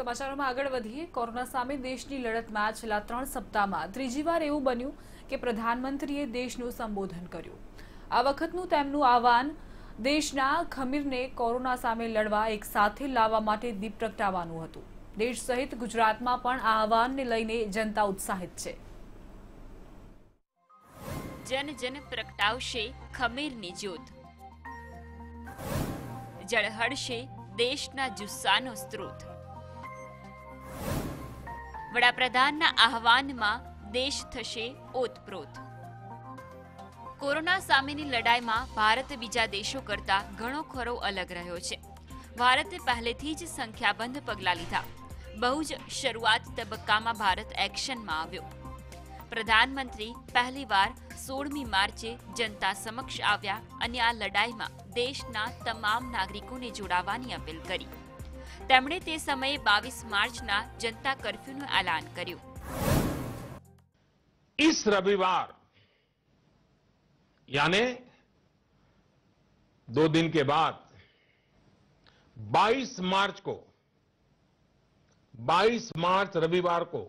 સમાચારોમાં આગળ વધીએ। કોરોના સામે દેશની લડતમાં છેલ્લા 3 સપ્તાહમાં ત્રીજીવાર એવું બન્યું કે પ્રધાનમંત્રીએ દેશનું સંબોધન કર્યું। આ વખતનું તેમનું આહવાન દેશના ખમીરને કોરોના સામે લડવા એક સાથે લાવવા માટે દીપ પ્રગટાવવાનું હતું। દેશ સહિત ગુજરાતમાં પણ આ આહવાનને લઈને જનતા ઉત્સાહિત છે। જન જન પ્રગટાવશે ખમીરની જ્યોત, જળહળશે देशना जुस्सानो स्त्रोत। वडाप्रधानना आह्वानमां देश थशे ओतप्रोत। कोरोना सामेनी लड़ाईमां भारत बीजा देशों करता घणो खरो अलग रह्यो छे। भारते पहलेथी ज संख्याबंध पगला लीधा। बहुज शरूआत तबक्कामां भारत एक्शनमां आव्यो। प्रधानमंत्री पहलीवार 16 मार्चे जनता समक्ष आव्या अने आ लड़ाईमां देशना तमाम नागरिकोने जोड़ावानी अपील करी। તેમણે તે સમયે 22 માર્ચના जनता कर्फ्यूનું ऐलान કર્યું। इस रविवार यानी 2 दिन के बाद 22 मार्च रविवार को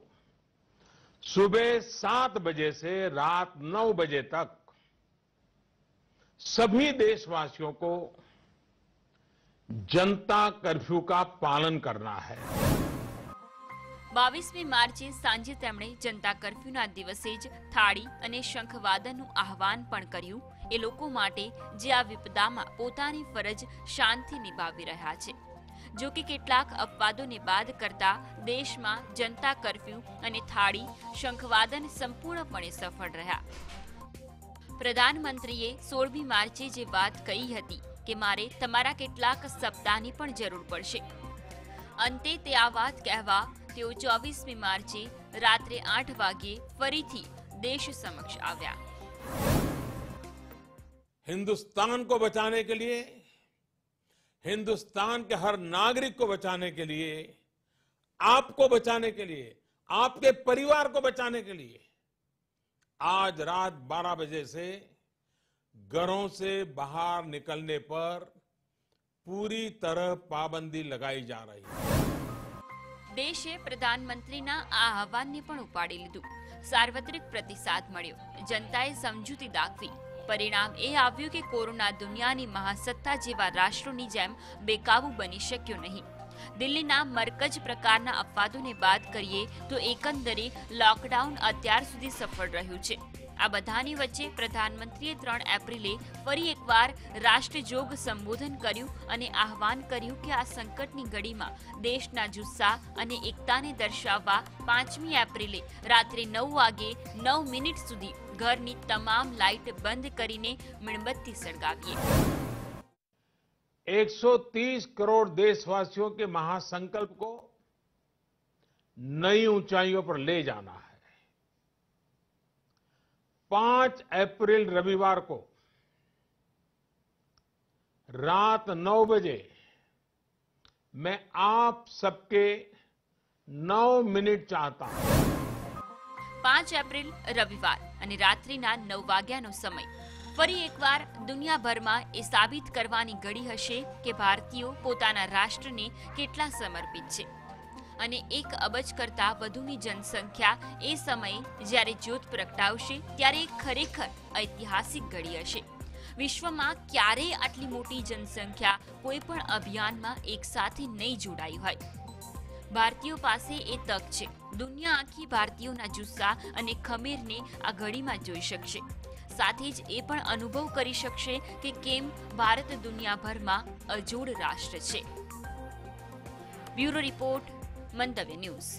सुबह 7 बजे से रात 9 बजे तक सभी देशवासियों को जनता कर्फ्यू का पालन करना है। 22 मार्चे सांजे તેમણે जनता कर्फ्यूના દિવસે જ થાળી અને શંખવાદનનું આહવાન પણ કર્યું। એ લોકો માટે જે આ વિપદામાં પોતાની ફરજ શાંતિ નિભાવી રહ્યા છે। जो कि કેટલાક અપવાદોને બાદ કરતા દેશમાં જનતા કર્ફ્યુ અને થાળી શંખવાદન સંપૂર્ણપણે સફળ રહ્યા। પ્રધાનમંત્રીએ 16 માર્ચે જે વાત કહી હતી કે મારે તમારા કેટલાક સપ્તાહની પણ જરૂર પડશે, અંતે તે આ વાત કહેવા તેઓ 24 માર્ચે રાત્રે 8 વાગ્યે ફરીથી દેશ સમક્ષ આવ્યા। हिंदुस्तान को बचाने के लिए, हिंदुस्तान के हर नागरिक को बचाने के लिए, आपको बचाने के लिए, आपके परिवार को बचाने के लिए आज रात 12 बजे से घरों से बाहर निकलने पर पूरी तरह पाबंदी लगाई जा रही है। देशे प्रधानमंत्रीना आ आह्वानने पण उपाड़ी लीधुं। सार्वत्रिक प्रतिसाद मळ्यो। जनताए समजूती दाखवी। परिणाम ए आव्यु के कोरोना दुनियानी महासत्ता जेवा राष्ट्रोनी जेम बेकाबू बनी शक्यो नहीं। दिल्लीना मरकज प्रकारना अपवादोने बात करिए तो एकंदरे लॉकडाउन अत्यार सुधी सफल रह्यो छे। आ बधानी वच्चे प्रधानमंत्रीए 3 एप्रिले फरी एकवार राष्ट्रजोग संबोधन कर्यु अने आह्वान कर्यु के आ संकटनी घड़ीमां देशना जुस्सा अने एकताने दर्शाववा 5 एप्रिले रात्रे 9 वागे 9 मिनिट सुधी घरनी तमाम लाइट बंद करीने मीणबत्ती सळगावीए। 130 करोड़ देशवासियों के महासंकल्प को नई ऊंचाइयों पर ले जाना है। 5 अप्रैल रविवार को रात 9 बजे मैं आप सबके 9 मिनिट चाहता हूं। 5 एप्रिल रविवार અને રાત્રિના 9 વાગ્યાનો સમય ફરી એકવાર દુનિયાભરમાં એ સાબિત કરવાની ઘડી હશે કે ભારતીયો પોતાના રાષ્ટ્રને કેટલા સમર્પિત છે। અને 1 અબજ કરતાં વધુની જનસંખ્યા એ સમયે જ્યારે જ્યોત પ્રગટાવશે ત્યારે ખરેખર ઐતિહાસિક ઘડી હશે। વિશ્વમાં ક્યારેય આટલી મોટી જનસંખ્યા કોઈ પણ અભિયાનમાં એકસાથે નહીં જોડાઈ હોય। भारतीयों पासे ए तक छे। दुनिया आखी भारतीयोना जुस्सा अने खमीरने आ घड़ीमां जोई शकशे। साथे ज ए पण अनुभव करी शकशे के केम भारत दुनियाभरमां अजोड़ राष्ट्र छे। Bureau report, Mantavya news.